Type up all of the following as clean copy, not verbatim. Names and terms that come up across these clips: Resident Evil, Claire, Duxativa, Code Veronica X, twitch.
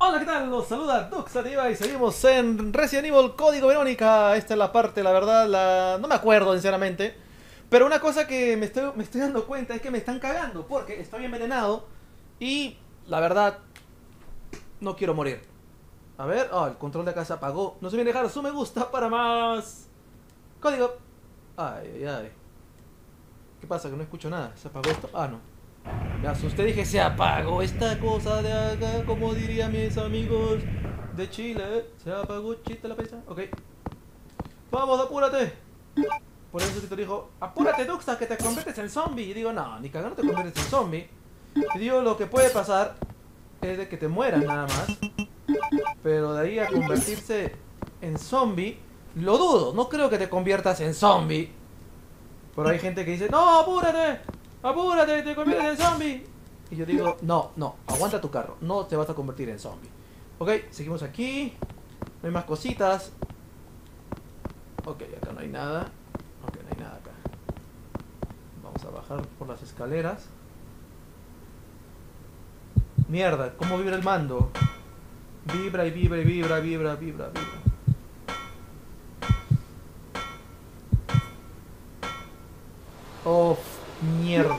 Hola, ¿qué tal? Los saluda Duxativa y seguimos en Resident Evil Code Veronica. Esta es la parte, la verdad, no me acuerdo sinceramente. Pero una cosa que me estoy dando cuenta es que me están cagando porque estoy envenenado y la verdad no quiero morir. A ver, el control de acá se apagó. No se olviden dejar su me gusta para más código. Ay, ay, ay. ¿Qué pasa? Que no escucho nada. ¿Se apagó esto? No. Me asusté, dije, se apagó esta cosa de acá, como dirían mis amigos de Chile, Se apagó chiste la pesa. Ok. Vamos, apúrate. Por eso te dijo, apúrate, Duxa, que te conviertes en zombie. Y digo, no, ni cagando te conviertes en zombie. Y digo, lo que puede pasar es de que te mueras nada más. Pero de ahí a convertirse en zombie, lo dudo. No creo que te conviertas en zombie. Pero hay gente que dice, no, apúrate. ¡Apúrate, te conviertes en zombie! Y yo digo, no, no, aguanta tu carro. No te vas a convertir en zombie. Ok, seguimos aquí. No hay más cositas. Ok, acá no hay nada. Ok, no hay nada acá. Vamos a bajar por las escaleras. Mierda, ¿cómo vibra el mando? Vibra y vibra y vibra, vibra, vibra, vibra. Oh, mierda.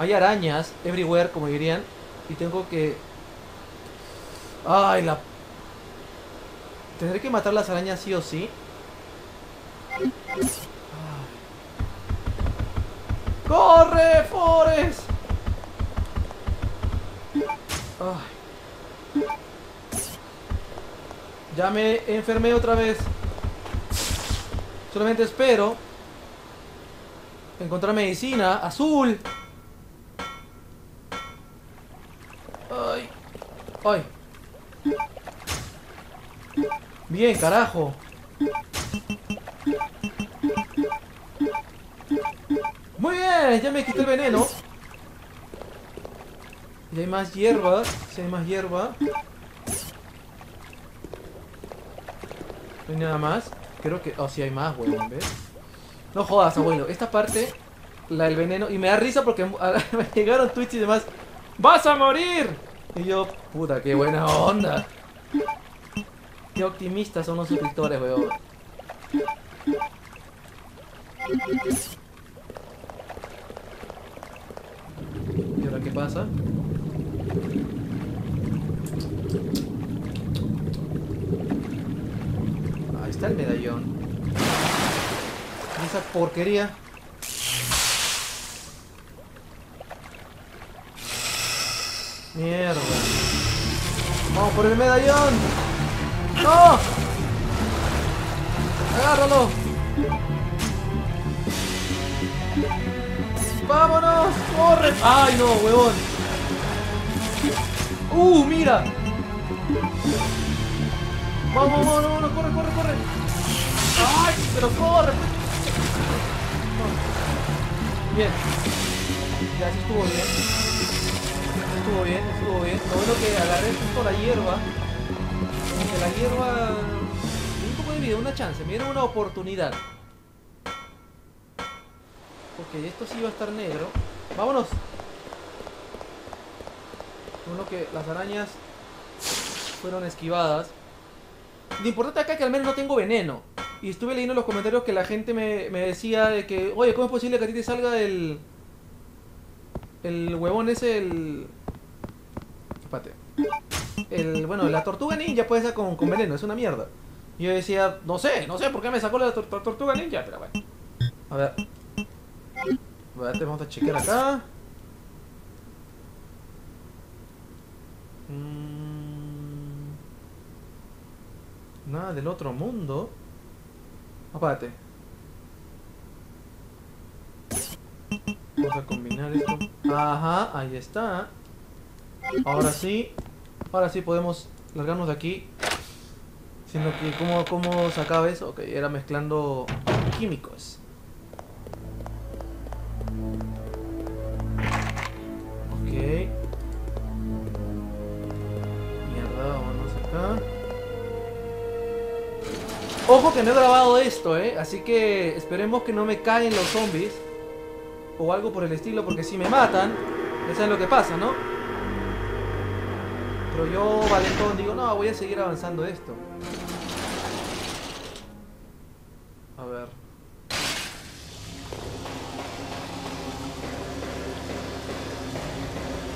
Hay arañas everywhere, como dirían. Y tengo que... Ay, tendré que matar las arañas sí o sí. Ay. ¡Corre, Forest! Ay. Ya me enfermé otra vez. Solamente espero encontrar medicina azul. Ay, ay. Bien, carajo. Muy bien, ya me quité el veneno. Y hay más hierba. Si hay más hierba. No hay nada más. Creo que... sí hay más, güey, ¿ves? No jodas, abuelo. Esta parte, la del veneno... Y me da risa porque me llegaron Twitch y demás. ¡Vas a morir! Y yo... Puta, qué buena onda. Qué optimistas son los suscriptores, weón. ¿Y ahora qué pasa? Ahí está el medallón. Esa porquería. Mierda. Vamos por el medallón. ¡No! ¡Agárralo! ¡Vámonos! ¡Corre! ¡Ay, no, huevón! ¡Mira! ¡Vamos, vamos, vamos! ¡Corre, corre, corre! ¡Ay! ¡Pero corre! Bien. Ya, eso estuvo bien. Estuvo bien, estuvo bien. Lo bueno que agarré justo la hierba. Porque la hierba... Un poco de vida, una chance. Me dieron una oportunidad. Ok, esto sí va a estar negro. ¡Vámonos! Con lo que las arañas fueron esquivadas. Lo importante acá es que al menos no tengo veneno. Y estuve leyendo los comentarios que la gente me decía de que, oye, ¿cómo es posible que a ti te salga el huevón ese, Espérate. Bueno, la tortuga ninja puede ser con veneno, es una mierda. Y yo decía, no sé por qué me sacó la tortuga ninja, pero bueno. A ver. Te vamos a chequear acá. Nada del otro mundo. Apárate. Vamos a combinar esto. Ajá, ahí está. Ahora sí podemos largarnos de aquí. Siendo que ¿cómo sacaba eso? Ok, era mezclando químicos. Ok. Mierda, vamos acá. Ojo que no he grabado esto, así que esperemos que no me caen los zombies o algo por el estilo, porque si me matan, ya saben lo que pasa, ¿no? Pero yo, valentón, digo, no, voy a seguir avanzando esto. A ver.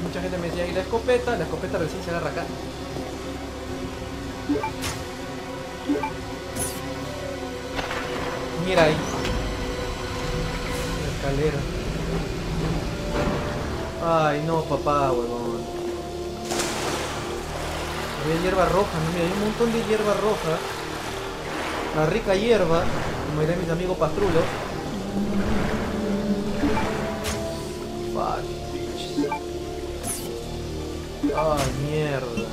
Mucha gente me decía, ¿y la escopeta recién se agarra acá? Mira ahí. La escalera. Ay, no, papá, huevón. Había hierba roja, ¿no? Mira, hay un montón de hierba roja. La rica hierba, como dirán mis amigos pastrulos. Fuck, bitch. Ay, mierda.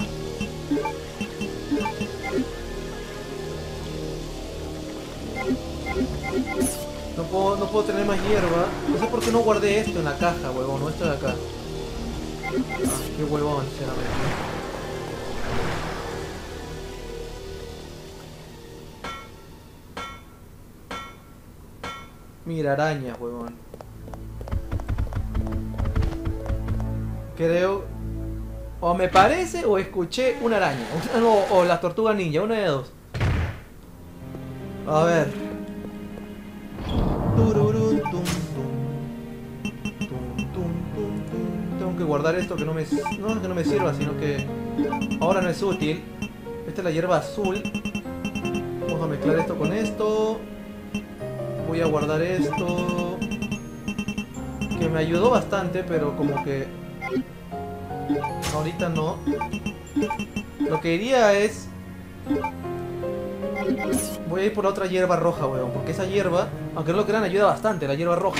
No puedo tener más hierba. No sé por qué no guardé esto en la caja, huevón, no esto de acá. Ah, qué huevón, sinceramente. Mira, araña, huevón. Creo... o me parece o escuché una araña. O las tortugas ninja, una de dos. A ver. Tengo que guardar esto que no me sirva, sino que... ahora no es útil. Esta es la hierba azul. Vamos a mezclar esto con esto. Voy a guardar esto, que me ayudó bastante, pero como que ahorita no. Lo que diría es, voy a ir por otra hierba roja, weón, porque esa hierba, aunque no lo crean, ayuda bastante, la hierba roja,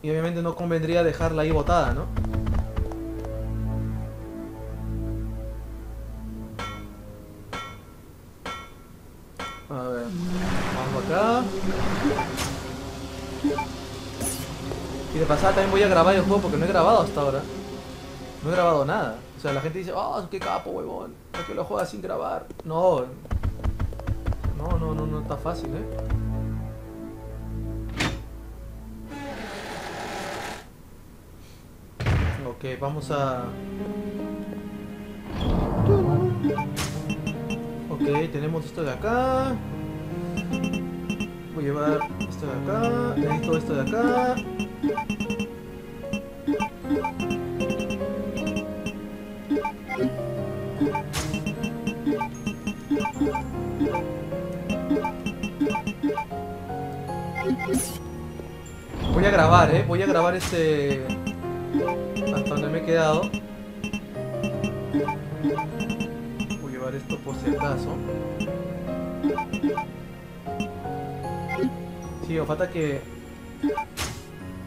Y obviamente no convendría dejarla ahí botada, ¿no? A ver, vamos acá. Y de pasada también voy a grabar el juego porque no he grabado hasta ahora. No he grabado nada. O sea, la gente dice, oh, qué capo, huevón. ¿Por qué lo juegas sin grabar? No. No está fácil, Ok, vamos a... ok, tenemos esto de acá. Voy a llevar esto de acá. Necesito esto de acá. Voy a grabar, voy a grabar este... hasta donde me he quedado. Esto por si acaso. Sí, o falta que...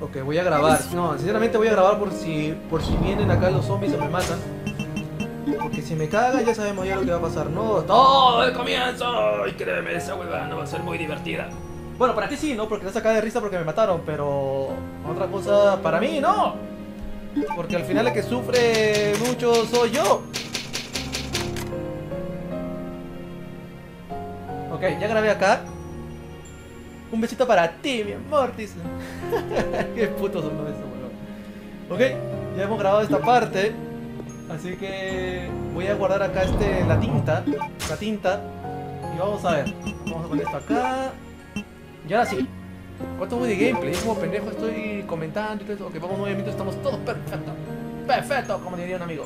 ok, voy a grabar. No, sinceramente voy a grabar por si vienen acá los zombies o me matan. Porque si me cagan ya sabemos ya lo que va a pasar. No, todo el comienzo. Y créeme, esa huevada no va a ser muy divertida. Bueno, para ti sí, ¿no? Porque te sacas de risa porque me mataron, pero... otra cosa, para mí, no. Porque al final el que sufre mucho soy yo. Ok, ya grabé acá. Un besito para ti, mi amor, dice. Qué putos son los besos, weón. Ok, ya hemos grabado esta parte. Así que voy a guardar acá la tinta. Y vamos a ver. Vamos a poner esto acá. Y ahora sí. ¿Cuánto voy de gameplay? Como pendejo estoy comentando y todo eso. Ok, vamos 9 minutos, estamos todos perfectos. Perfecto, como diría un amigo.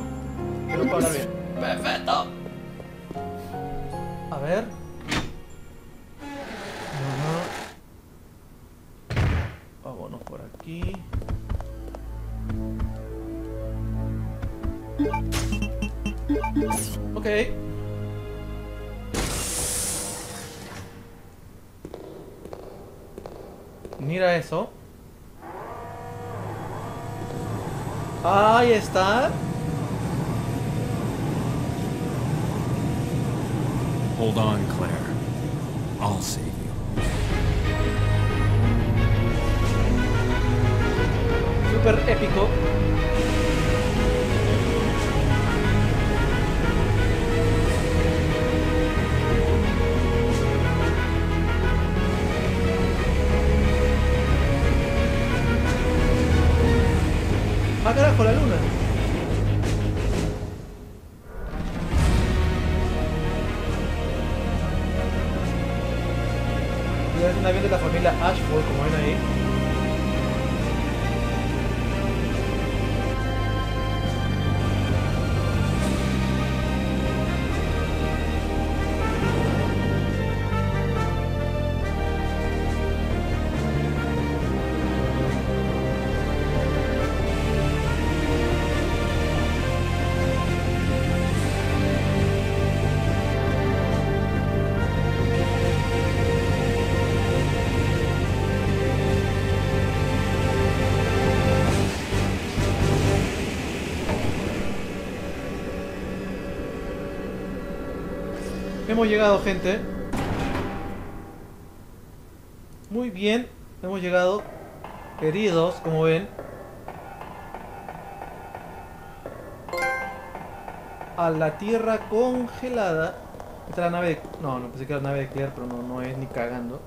Que no puedo hablar bien. Perfecto. A ver. Vámonos por aquí. Ok. Mira eso. Ahí está. Hold on, Claire. I'll see. Super épico. ¡Ah, carajo, la luna! Es un avión de la familia Ashford, como ven ahí. Hemos llegado, gente. Muy bien, hemos llegado heridos, como ven, a la tierra congelada. Esta es la nave de... No, no pensé que era la nave de Claire, pero no, no es ni cagando.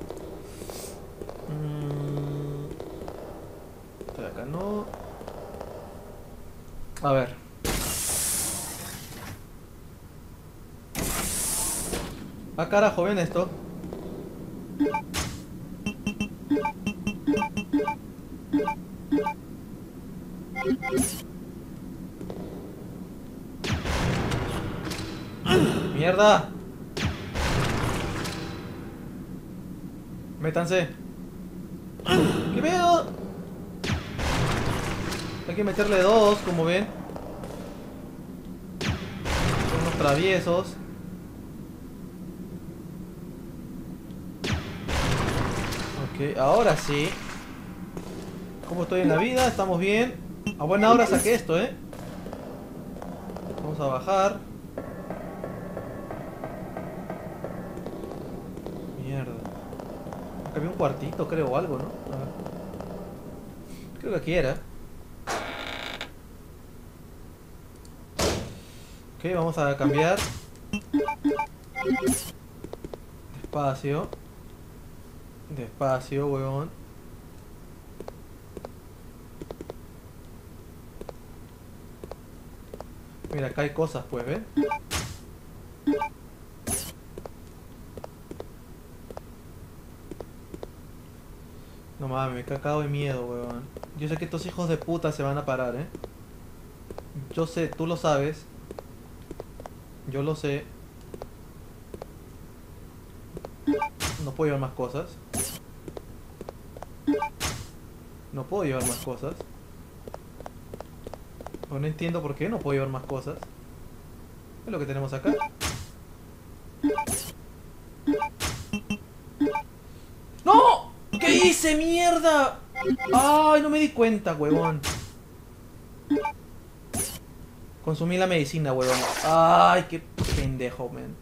Esta de acá no. A ver. Ah, carajo, ven esto. ¡Mierda! Métanse. ¡Qué pedo! Hay que meterle dos, como ven. Son unos traviesos. Ok, ahora sí. ¿Cómo estoy en la vida? Estamos bien. A buena hora saqué esto, ¿eh? Vamos a bajar. Mierda. Acá había un cuartito, creo, o algo, ¿no? A ver. Creo que aquí era. Ok, vamos a cambiar. Despacio. Despacio, huevón. Mira, acá hay cosas, pues, ¿ven? No mames, me he cagado de miedo, huevón. Yo sé que estos hijos de puta se van a parar, ¿eh? Yo sé, tú lo sabes. Yo lo sé. No puedo llevar más cosas. No puedo llevar más cosas. O no entiendo por qué no puedo llevar más cosas. Es lo que tenemos acá. ¡No! ¿Qué hice, mierda? ¡Ay, no me di cuenta, huevón! Consumí la medicina, huevón. ¡Ay, qué pendejo, man!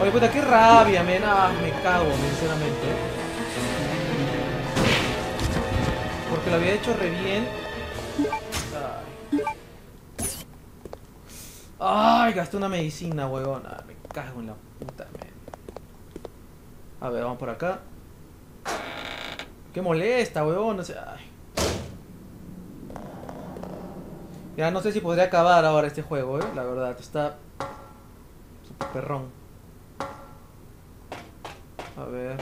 Oye, puta, qué rabia, men. Ah, me cago, sinceramente. Porque lo había hecho re bien. Ay, ay, gasté una medicina, huevón. Ah, me cago en la puta, men. A ver, vamos por acá. Qué molesta, huevón. No sé. Ay. Ya no sé si podría acabar ahora este juego, la verdad, está super perrón. A ver.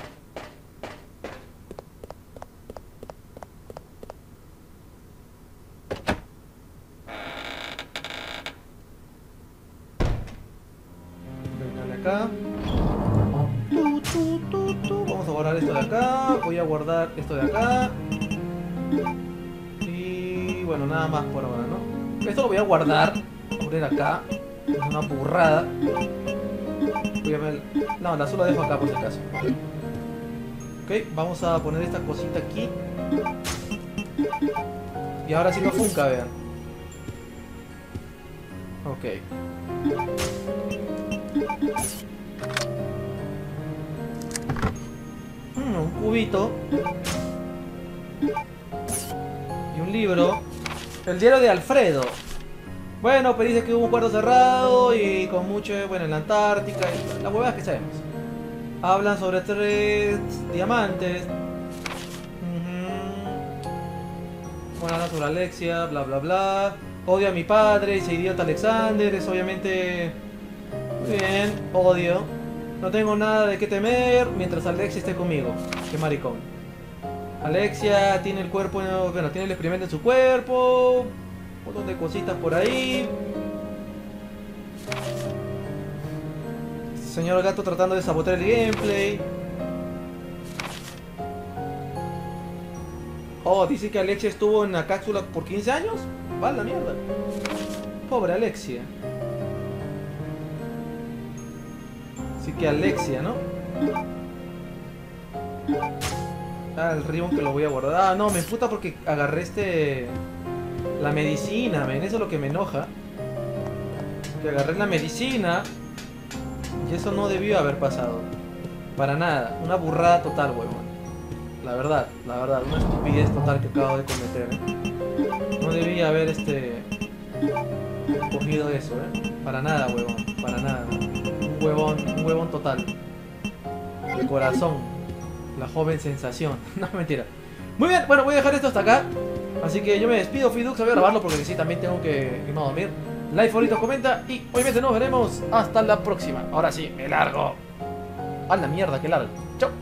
Vengan acá. Vamos a borrar esto de acá, voy a guardar esto de acá. Y bueno, nada más por ahora, ¿no? Esto lo voy a guardar, voy a poner acá, es una burrada. Voy a ver... No, la sola dejo acá por si acaso. Ok, vamos a poner esta cosita aquí. Y ahora sí no funca, vean. Ok. Un cubito y un libro. El diario de Alfredo. Bueno, pero dice que hubo un cuarto cerrado y con mucho, bueno, en la Antártica y las huevadas que sabemos. Hablan sobre 3 diamantes. Bueno, hablan sobre Alexia, bla bla bla. Odio a mi padre, ese idiota Alexander, es obviamente... Muy bien, odio. No tengo nada de qué temer mientras Alexia esté conmigo. Qué maricón. Alexia tiene el cuerpo, bueno, tiene el experimento en su cuerpo. Un montón de cositas por ahí. Señor gato tratando de sabotear el gameplay. Oh, dice que Alexia estuvo en la cápsula por 15 años. Va la mierda. Pobre Alexia. Así que Alexia, ¿no? Ah, el ribbon que lo voy a guardar. Ah, no, me emputa porque agarré la medicina, ven, eso es lo que me enoja. Que agarré la medicina. Y eso no debió haber pasado. Para nada, una burrada total, huevón. La verdad, una estupidez total que acabo de cometer, ¿eh? No debía haber, cogido eso, ¿eh? Para nada, huevón, para nada. Un huevón total. El corazón. La joven sensación. No, mentira. Muy bien, bueno, voy a dejar esto hasta acá. Así que yo me despido, fui Dux, voy a grabarlo porque sí, también tengo que irme a dormir. Like, favorito, comenta y obviamente nos veremos hasta la próxima. Ahora sí, me largo. A la mierda, que largo. Chao.